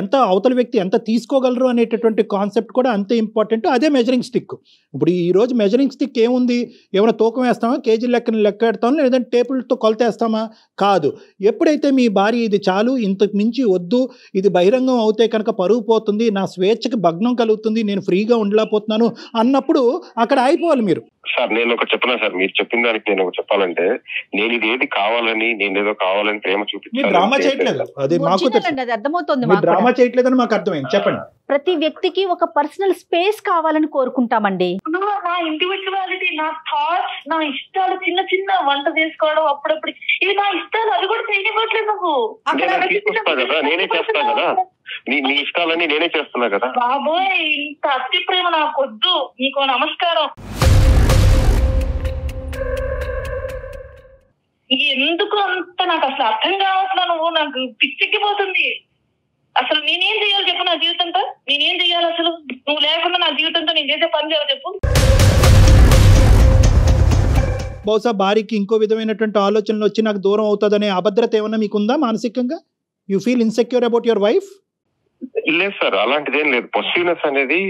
ఎంత అవతల వ్యక్తి ఎంత తీసుకోగలరు అనేటటువంటి కాన్సెప్ట్ కూడా అంతే ఇంపార్టెంట్. అదే మెజరింగ్ స్టిక్. ఇప్పుడు ఈ రోజు మెజరింగ్ స్టిక్ ఏముంది? ఏమైనా తూకం వేస్తామా, కేజీ లెక్క పెడతామా, లేదంటే టేబుల్తో కొలతేస్తామా? కాదు. ఎప్పుడైతే మీ భార్య ఇది చాలు, ఇంతకు మించి వద్దు, ఇది బహిరంగం అవుతే కనుక పరువు పోతుంది, నా స్వేచ్ఛకి భగ్నం కలుగుతుంది, నేను ఫ్రీగా ఉండలేకపోతున్నాను అన్నప్పుడు అక్కడ అయిపోవాలి మీరు. సార్ నేను ఒకటి చెప్పనా సార్, మీరు చెప్పిన దానికి నేను ఒకటి చెప్పాలంటే, నేను ఇది ఏది కావాలని, నేను ఏదో కావాలని ప్రేమ చూపించాను, డ్రామా చేయట్లేదు. అది మాకు అర్థమవుతుంది, డ్రామా చేయట్లేదని మాకు అర్థమైంది. చెప్పండి. ప్రతి వ్యక్తికి ఒక పర్సనల్ స్పేస్ కావాలని కోరుకుంటామండి. నా ఇండివిజువాలిటీ, నా థాట్స్, నా ఇష్టాలు, చిన్న చిన్న వంట చేసుకోవడం అప్పుడప్పుడు, ఇది నా ఇష్టాలు, అది కూడా చేయనివ్వట్లేదు నువ్వు. నేనే చేస్తాను కదా, నీ ఇష్టాలని నేనే చేస్తున్నా కదా. బాబోయ్, ఇంత అతి ప్రేమ నాకు వద్దు, నీకు నమస్కారం. ఎందుకు అంత నాకు అసలు అర్థం కావట్లా, నువ్వు నాకు పిచ్చెక్కిపోతుంది. అసలు నేనేం చెయ్యాలి చెప్పు, నా జీవితంతో నేనేం చెయ్యాలి, అసలు నువ్వు లేకుండా నా జీవితంతో నేను చేసే పని చేయాలి చెప్పు. బహుశా భార్యకి ఇంకో విధమైనటువంటి ఆలోచనలు వచ్చి నాకు దూరం అవుతుందనే అభద్రత ఏమన్నా మీకుందా మానసికంగా? You feel insecure about your wife? లేదు సార్, అలాంటిదేం లేదు. పొసివ్నెస్ అనేది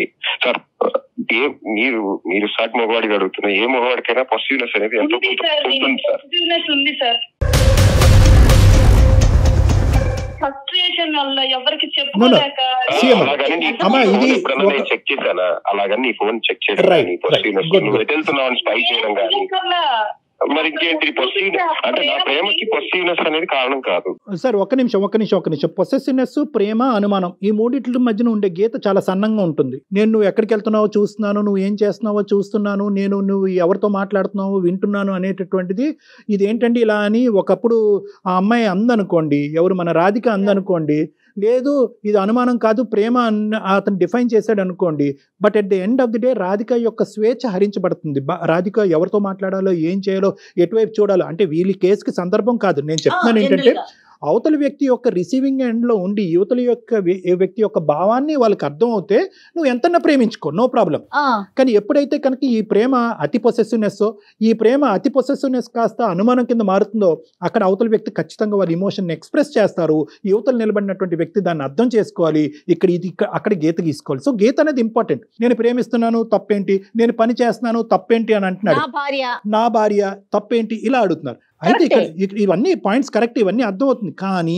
సార్, మీరు సాటి మగవాడికి అడుగుతున్నారు, ఏ మగవాడికైనా పొసివ్నెస్ అనేది ఎంతో ఉంది సార్. ఫ్రస్ట్రేషన్ వల్ల ఎవరికి చెప్పుకోలేక చెక్ చేశానా, అలాగని నీ ఫోన్ చెక్ చేయడం, నువ్వు వెళ్తున్నావు అని స్పై చేయడం కానీ మరి ఇంకేంటి ప్రేమకి పొసెసివ్నెస్ అనేది కారణం కాదు సార్. ఒక్క నిమిషం. పొసెసివ్నెస్, ప్రేమ, అనుమానం ఈ మూడింటి మధ్యన ఉండే గీత చాలా సన్నంగా ఉంటుంది. నేను నువ్వు ఎక్కడికి వెళ్తున్నావో చూస్తున్నాను, నువ్వు ఏం చేస్తున్నావో చూస్తున్నాను, నువ్వు ఎవరితో మాట్లాడుతున్నావో వింటున్నాను అనేటటువంటిది ఇది ఏంటంటే ఇలా అని ఒకప్పుడు ఆ అమ్మాయి అందనుకోండి, ఎవరు మన రాధిక అందనుకోండి, లేదు ఇది అనుమానం కాదు ప్రేమ అన్న అతను డిఫైన్ చేశాడు అనుకోండి, but at the end of the day Radhika యొక్క స్వేచ్ఛ హరించబడుతుంది. రాధిక ఎవరితో మాట్లాడాలో, ఏం చేయాలో, ఎటువైపు చూడాలో అంటే వీళ్ళ కేసుకి సందర్భం కాదు. నేను చెప్తున్నాను ఏంటంటే అవతల వ్యక్తి యొక్క రిసీవింగ్ ఎండ్లో ఉండి యువతల యొక్క వ్యక్తి యొక్క భావాన్ని వాళ్ళకి అర్థం అవుతే నువ్వు ఎంతన్నా ప్రేమించుకో, నో ప్రాబ్లం. కానీ ఎప్పుడైతే కనుక ఈ ప్రేమ అతి పొసెసివ్నెస్, కాస్త అనుమానం కింద మారుతుందో అక్కడ అవతల వ్యక్తి ఖచ్చితంగా వాళ్ళ ఇమోషన్ ఎక్స్ప్రెస్ చేస్తారు. యువతలు నిలబడినటువంటి వ్యక్తి దాన్ని అర్థం చేసుకోవాలి. అక్కడ గీత గీసుకోవాలి. సో గీత అనేది ఇంపార్టెంట్. నేను ప్రేమిస్తున్నాను తప్పేంటి, నేను పని చేస్తున్నాను తప్పేంటి అని అంటున్నాడు, నా భార్య తప్పేంటి ఇలా అడుగుతున్నారు. అయితే ఇక్కడ ఇవన్నీ పాయింట్స్ కరెక్ట్, ఇవన్నీ అర్థమవుతుంది. కానీ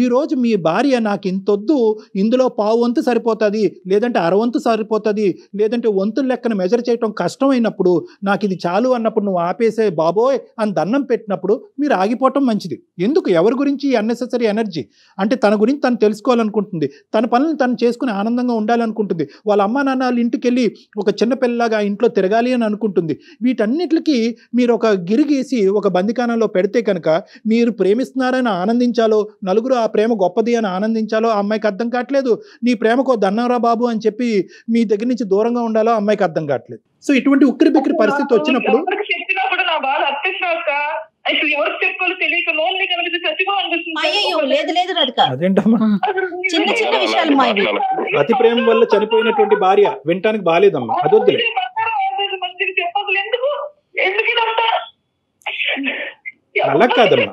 ఈరోజు మీ భార్య నాకు ఇంతొద్దు, ఇందులో పావు వంతు సరిపోతుంది, లేదంటే అరవంతు సరిపోతుంది, లేదంటే వంతుల లెక్కను మెజర్ చేయటం కష్టమైనప్పుడు నాకు ఇది చాలు అన్నప్పుడు నువ్వు ఆపేసే బాబోయ్ అని దండం పెట్టినప్పుడు మీరు ఆగిపోవటం మంచిది. ఎందుకు? ఎవరి గురించి అన్నెసెసరీ ఎనర్జీ అంటే తన గురించి తను తెలుసుకోవాలనుకుంటుంది, తన పనులను తను చేసుకుని ఆనందంగా ఉండాలనుకుంటుంది, వాళ్ళ అమ్మ నాన్న ఇంటికి వెళ్ళి ఒక చిన్నపిల్లలాగా ఇంట్లో తిరగాలి అని అనుకుంటుంది. వీటన్నిటికీ మీరు ఒక గిరిగేసి ఒక బందికానంలో పెడితే కనుక మీరు ప్రేమిస్తున్నారని ఆనందించాలో, నలుగురు ఆ ప్రేమ గొప్పది అని ఆనందించాలో ఆ అమ్మాయికి అర్థం కావట్లేదు. నీ ప్రేమకు దన్నరా బాబు అని చెప్పి మీ దగ్గర నుంచి దూరంగా ఉండాలో అమ్మాయికి అర్థం కావట్లేదు. సో ఇటువంటి ఉక్కిరి బిక్కిరి పరిస్థితి వచ్చినప్పుడు అతి ప్రేమ వల్ల చనిపోయినటువంటి భార్య వినటానికి బాలేదమ్మా, అదొద్దులే. అలా కాదమ్మా,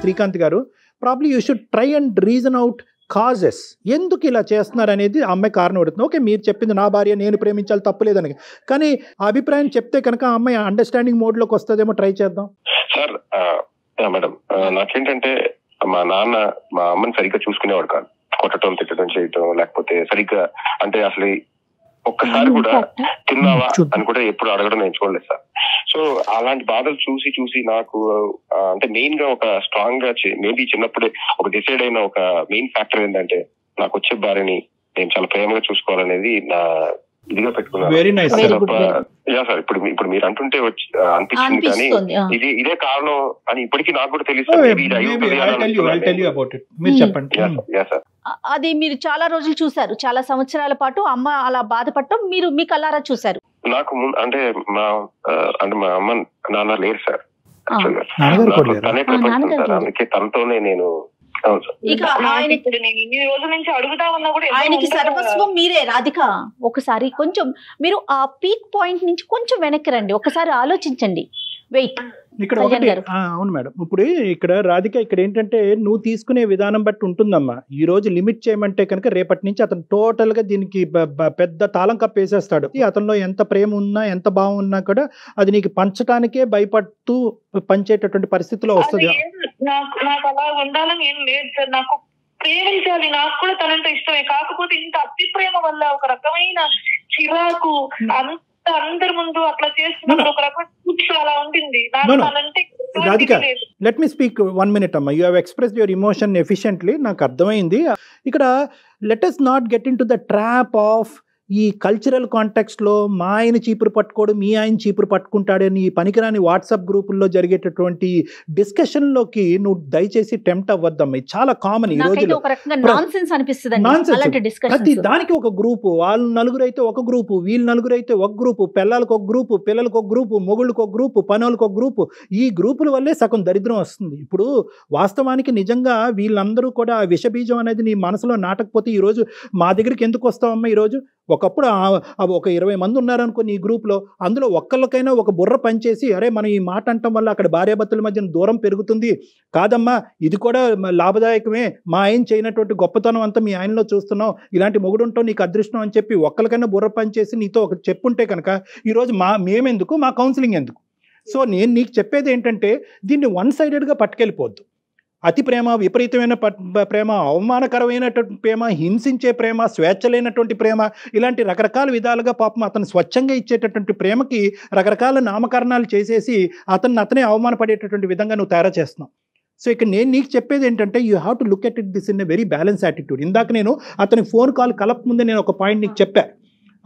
శ్రీకాంత్ గారు probably you should try and reason out causes. ఎందుకు ఇలా చేస్తున్నారు అనేది అమ్మాయి కారణం పెడుతుంది. ఓకే, మీరు చెప్పింది నా భార్య నేను ప్రేమించాలి తప్పలేదని, కానీ ఆ అభిప్రాయం చెప్తే కనుక ఆ అమ్మాయి అండర్స్టాండింగ్ మోడ్ లోకి వస్తుందేమో ట్రై చేద్దాం సార్. మేడం, నాకేంటంటే మా నాన్న మా అమ్మని సరిగ్గా చూసుకునేవాడు కాదు. కొట్టడం, తిట్టడం, చేయటం, లేకపోతే సరిగ్గా అంటే అసలు ఒక్కసారి కూడా తిన్నావా అని కూడా ఎప్పుడు అడగడం నేర్చుకోలేదు సార్. సో అలాంటి బాధలు చూసి చూసి నాకు అంటే మెయిన్ గా ఒక స్ట్రాంగ్ గా మేబీ చిన్నప్పుడు ఒక డిసైడ్ అయిన ఒక మెయిన్ ఫ్యాక్టర్ ఏంటంటే నాకు వచ్చే భార్యని నేను చాలా ప్రేమగా చూసుకోవాలనేది నా ఇదిగా పెట్టుకున్నాను. ఇప్పుడు మీరు అంటుంటే వచ్చి అనిపించింది, కానీ ఇది ఇదే కారణం అని ఇప్పటికీ నాకు కూడా తెలుస్తుంది. అది మీరు చాలా రోజులు చూసారు, చాలా సంవత్సరాల పాటు అమ్మ అలా బాధపడటం మీరు మీ కళ్ళారా చూసారు. నాకు అంటే మా అమ్మ నాన్న లేరు సార్, తనే ప్రపంచం సార్, అందుకే తనతోనే నేను ఆయనకి సర్వస్వం మీరే రాధిక. ఒకసారి కొంచెం మీరు ఆ పీక్ పాయింట్ నుంచి కొంచెం వెనక్కి రండి, ఒకసారి ఆలోచించండి. వెయిట్ ఇక్కడ ఒకటి, అవును మేడం. ఇప్పుడు ఇక్కడ రాధిక ఇక్కడ ఏంటంటే నువ్వు తీసుకునే విధానం బట్టి ఉంటుందమ్మా. ఈ రోజు లిమిట్ చేయమంటే కనుక రేపటి నుంచి అతను టోటల్ గా దీనికి పెద్ద తాళం కప్పు వేసేస్తాడు. అతనిలో ఎంత ప్రేమ ఉన్నా, ఎంత భావం ఉన్నా కూడా అది నీకు పంచడానికే భయపడుతూ పంచేటటువంటి పరిస్థితిలో వస్తుంది. ప్రేమించాలి, నాకు కూడా తనంటే ఇష్టమే, కాకపోతే ఇంత అతి ప్రేమ వల్ల ఒక రకమైన చిరాకు, అందరి ముందు అట్లా చేస్తున్నప్పుడు ఒక రకమైన అలా ఉంటుంది. Radhika, let me speak 1 minute అమ్మా. You have expressed your emotion efficiently, నాకు అర్థమైంది. ఇక్కడ let us not get into the trap of ఈ కల్చరల్ కాంటెక్స్ట్లో మా ఆయన చీపురు పట్టుకోడు, మీ ఆయన చీపురు పట్టుకుంటాడని ఈ పనికిరాని వాట్సాప్ గ్రూపుల్లో జరిగేటటువంటి డిస్కషన్లోకి నువ్వు దయచేసి టెంప్ట్ అవ్వద్దమ్మా. చాలా కామన్ ఈ రోజుల్లో, ప్రతి దానికి ఒక గ్రూపు, వాళ్ళు నలుగురు అయితే ఒక గ్రూపు, వీళ్ళు నలుగురు అయితే ఒక గ్రూపు, పిల్లలకు ఒక గ్రూపు, పిల్లలకు ఒక గ్రూపు, మొగుళ్ళకు ఒక గ్రూపు, పనులకు ఒక గ్రూపు. ఈ గ్రూపుల వల్లే సగం దరిద్రం వస్తుంది. ఇప్పుడు వాస్తవానికి నిజంగా వీళ్ళందరూ కూడా ఆ విషబీజం అనేది నీ మనసులో నాటకపోతే ఈరోజు మా దగ్గరికి ఎందుకు వస్తావమ్మా? ఈరోజు ఒకప్పుడు ఒక 20 మంది ఉన్నారనుకోని ఈ గ్రూప్లో, అందులో ఒక్కళ్ళకైనా ఒక బుర్ర పనిచేసి అరే మనం ఈ మాట అంటం వల్ల అక్కడ భార్యాభర్తల మధ్యన దూరం పెరుగుతుంది కాదమ్మా, ఇది కూడా లాభదాయకమే, మా ఆయన చేయనటువంటి గొప్పతనం అంతా మీ ఆయనలో చూస్తున్నాం, ఇలాంటి మొగుడుంటో నీకు అదృష్టం అని చెప్పి ఒక్కళ్ళకైనా బుర్ర పనిచేసి నీతో ఒక చెప్పుంటే కనుక ఈరోజు మేమెందుకు, మా కౌన్సిలింగ్ ఎందుకు? సో నేను నీకు చెప్పేది ఏంటంటే దీన్ని వన్ సైడెడ్గా పట్టుకెళ్ళిపోద్దు. Ati prema, Vipritavena prema, Omana Karavena prema, Hinsinche prema, Swachalena 20 prema, Ilanti Rakarakal Vidalaga Papmatan, Swachanga Cheta 20 premaki, Rakarakal and Amakarnal Chasesi, Athan Nathane, Omana Padeta 20 Vidanga Nutara Chesna. So, you have to look at it this in a very balanced attitude. In that case, a phone call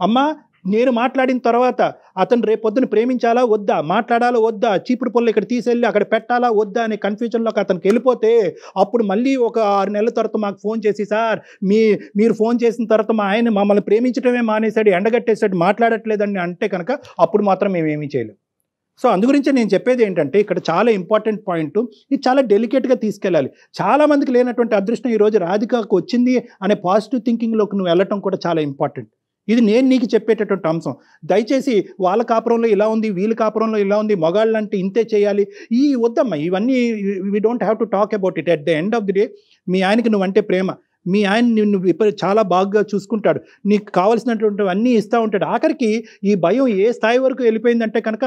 Amma, Near Matladin Taravata, Athan Repotan Preminchala, Woda, Matladala Woda, Cheaper Polikatisella, Petala, Woda, and a confusion like Athan Kelipote, Upur Mali Oka, or Nelatartamac phone chases are mere phone chase in Tartama and Mamma Preminchem Mani said, Undergat tested Matladat and Antekanaka, Upur Matram Michel. So, అందుగురించి నేను చెప్పేది ఏంటంటే ఇక్కడ చాలా important point ఇది చాలా delicate గా తీసుకెళ్ళాలి చాలా మందికి లేనటువంటి అదృష్టం ఈ రోజు రాధికకు వచ్చింది అనే పాజిటివ్ థింకింగ్ లోకి నువ్వు వెళ్ళటం కూడా చాలా ఇంపార్టెంట్ ఇది నేను నీకు చెప్పేటటువంటి అంశం దయచేసి వాళ్ళ కాపురంలో ఇలా ఉంది వీళ్ళ కాపురంలో ఇలా ఉంది మగాళ్ళు అంటే ఇంతే చేయాలి ఈ వద్దమ్మ ఇవన్నీ we don't have to talk about it at the end of the day మీ ఆయనకి నువ్వంటే ప్రేమ మీ ఆయన నిన్ను చాలా బాగా చూసుకుంటాడు నీకు కావాల్సినటువంటివన్నీ ఇస్తా ఉంటాడు ఆఖరికి ఈ భయం ఏ స్థాయి వరకు వెళ్ళిపోయిందంటే కనుక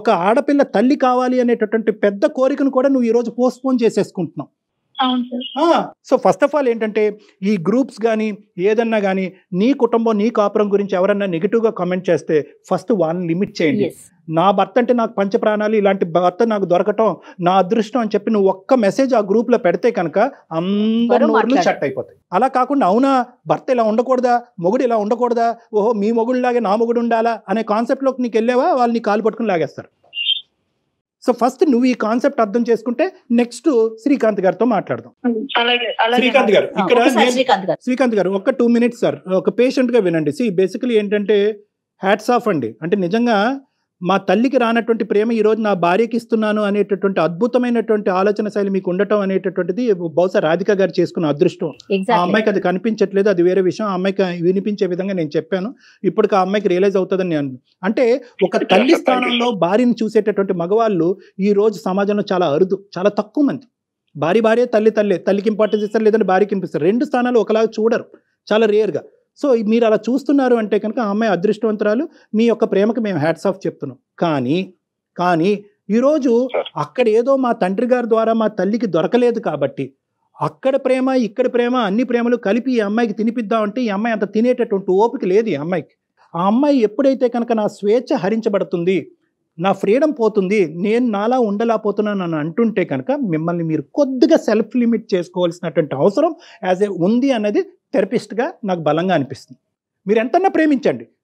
ఒక ఆడపిల్ల తల్లి కావాలి అనేటటువంటి పెద్ద కోరికను కూడా నువ్వు ఈ రోజు పోస్ట్ పోన్ చేసేసుకుంటున్నావు సో ఫస్ట్ ఆఫ్ ఆల్ ఏంటంటే ఈ గ్రూప్స్ కానీ ఏదన్నా కానీ నీ కుటుంబం నీ కాపురం గురించి ఎవరన్నా నెగిటివ్గా కామెంట్ చేస్తే ఫస్ట్ వాళ్ళని లిమిట్ చేయండి నా భర్త అంటే నాకు పంచప్రాణాలు ఇలాంటి భర్త నాకు దొరకటం నా అదృష్టం అని చెప్పి నువ్వు ఒక్క మెసేజ్ ఆ గ్రూప్లో పెడితే కనుక అందరూ నోర్లు షట్ అయిపోతాయి అలా కాకుండా అవునా భర్త ఇలా ఉండకూడదా మొగుడు ఇలా ఉండకూడదా ఓహో మీ మొగుడులాగే నా మొగుడు ఉండాలా అనే కాన్సెప్ట్లోకి నీకు వెళ్ళావా వాళ్ళని కాలు పట్టుకుని లాగేస్తారు So first, you have concept of the next to Srikanth Garu. Srikanth Garu. Srikanth Garu, 2 minutes, sir. Patient ka See, basically, hats off. Nijangaa, maa talli ki raanatvanti prema ee roju naa bharyaki istunnanu anetatvanti adbhutamainatvanti aalochana shaili meeku undatam anetatvanti bahusha Radhika garu chesukona adrushtam aa ammayiki adi kanipinchatledu adi vere vishayam aa ammayiki vinipinche vidhanga nenu cheppanu ippudu aa ammayiki realize avutadani nenu ante oka talli sthanamlo bharyani chusetatvanti magavallu ee roju samajamlo chaala arudu chaala takku mandi bhari bhari talli talle talliki importance istaru ledante bharyaki impistaru rendu sthanalu okalaga chudaru chaala rare ga So, if you are choosing to take a look మీ యొక్క ప్రేమకు మేము hats off చెప్తున్నాం కానీ ఈ రోజు అక్కడ ఏదో మా తండ్రి గారి ద్వారా మా తల్లికి దొరకలేదు కాబట్టి అక్కడ ప్రేమ ఇక్కడ ప్రేమ అన్ని ప్రేమలు కలిపి ఈ అమ్మాయికి తినిపిద్దాం అంటే ఈ అమ్మాయి అంత తినేటటువంటి ఓపిక లేదు ఈ అమ్మాయికి ఆ అమ్మాయి ఎప్పుడైతే కనుక నా స్వేచ్ఛ హరించబడుతుంది నా ఫ్రీడమ్ పోతుంది నేను నాలా ఉండలేకపోతున్నాను అని అంటుంటే కనుక మిమ్మల్ని మీరు కొద్దిగా సెల్ఫ్ లిమిట్ చేసుకోవాల్సినటువంటి అవసరం యాజ్ ఏ ఉంది అనేది థెరపిస్ట్గా నాకు బలంగా అనిపిస్తుంది మీరు ఎంతన్నా ప్రేమించండి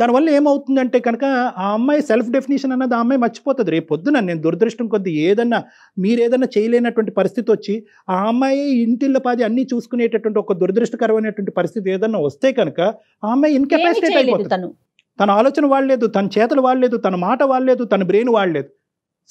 దానివల్ల ఏమవుతుందంటే కనుక ఆ అమ్మాయి సెల్ఫ్ డెఫినేషన్ అన్నది ఆ అమ్మాయి మర్చిపోతుంది రేపు పొద్దున నేను దురదృష్టం కొద్ది ఏదన్నా మీరేదన్నా చేయలేనటువంటి పరిస్థితి వచ్చి ఆ అమ్మాయి ఇంటిల్లో పాది అన్నీ చూసుకునేటటువంటి ఒక దురదృష్టకరమైనటువంటి పరిస్థితి ఏదన్నా వస్తే కనుక ఆ అమ్మాయి ఇన్కెపాసిటేట్ అయిపోతుంది తన ఆలోచన వాడలేదు తన చేతలు వాడలేదు తన మాట వాడలేదు తన బ్రెయిన్ వాడలేదు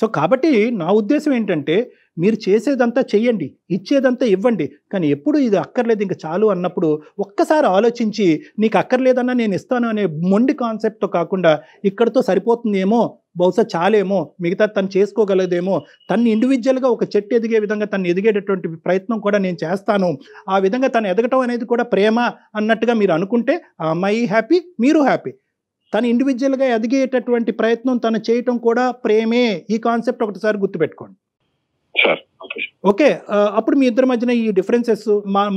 సో కాబట్టి నా ఉద్దేశం ఏంటంటే మీరు చేసేదంతా చేయండి ఇచ్చేదంతా ఇవ్వండి కానీ ఎప్పుడు ఇది అక్కర్లేదు ఇంకా చాలు అన్నప్పుడు ఒక్కసారి ఆలోచించి నీకు అక్కర్లేదన్నా నేను ఇస్తాను అనే మొండి కాన్సెప్ట్తో కాకుండా ఇక్కడతో సరిపోతుందేమో బహుశా చాలేమో మిగతా తను చేసుకోగలదేమో తను ఇండివిజువల్గా ఒక చెట్టు ఎదిగే విధంగా తను ఎదిగేటటువంటి ప్రయత్నం కూడా నేను చేస్తాను ఆ విధంగా తను ఎదగటం అనేది కూడా ప్రేమ అన్నట్టుగా మీరు అనుకుంటే ఆ అమ్మాయి హ్యాపీ మీరు హ్యాపీ తను ఇండివిజువల్గా ఎదిగేటటువంటి ప్రయత్నం తను చేయటం కూడా ప్రేమే ఈ కాన్సెప్ట్ ఒకటిసారి గుర్తుపెట్టుకోండి ఓకే అప్పుడు మీ ఇద్దరి మధ్యన ఈ డిఫరెన్సెస్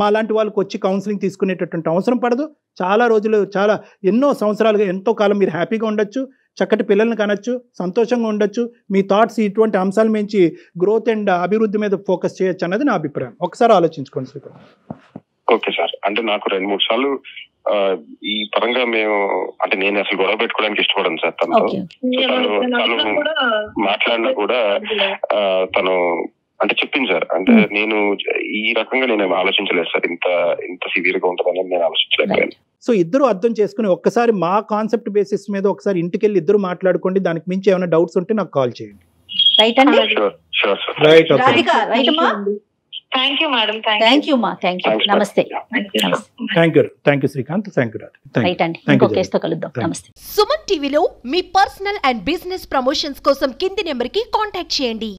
మా లాంటి వాళ్ళకి వచ్చి కౌన్సిలింగ్ తీసుకునేటటువంటి అవసరం పడదు చాలా రోజులు చాలా ఎన్నో సంవత్సరాలుగా ఎంతో కాలం మీరు హ్యాపీగా ఉండొచ్చు చక్కటి పిల్లల్ని కనొచ్చు సంతోషంగా ఉండొచ్చు మీ థాట్స్ ఇటువంటి అంశాల మించి గ్రోత్ అండ్ అభివృద్ధి మీద ఫోకస్ చేయొచ్చు అన్నది నా అభిప్రాయం ఒకసారి ఆలోచించుకోండి ఓకే సార్ అంటే నాకు 2-3 సార్లు ఈ పరంగా మేము అంటే నేను అసలు గొడవ పెట్టుకోవడానికి ఇష్టపడను సార్ తను మాట్లాడినా కూడా తను అంటే చెప్పింది సార్ అంటే నేను ఈ రకంగా నేను ఆలోచించలేదు సార్ ఇంత సివియర్ గా ఉంటుందని నేను ఆలోచించలేకపోయాను సో ఇద్దరు అర్థం చేసుకుని ఒక్కసారి మా కాన్సెప్ట్ బేసిస్ మీద ఒకసారి ఇంటికి వెళ్ళి ఇద్దరు మాట్లాడుకోండి దానికి మించి ఏమైనా డౌట్స్ ఉంటే నాకు కాల్ చేయండి రైట్ అండి Thank you, madam. Thank you, ma. Thank you. Namaste. Thank you. Thank you, Srikanth. Thank you, Dad. Right, and inko case tho kaluddam. Namaste. Suman TV lo, me personal and business promotions kosam kindi number ki contact cheyandi.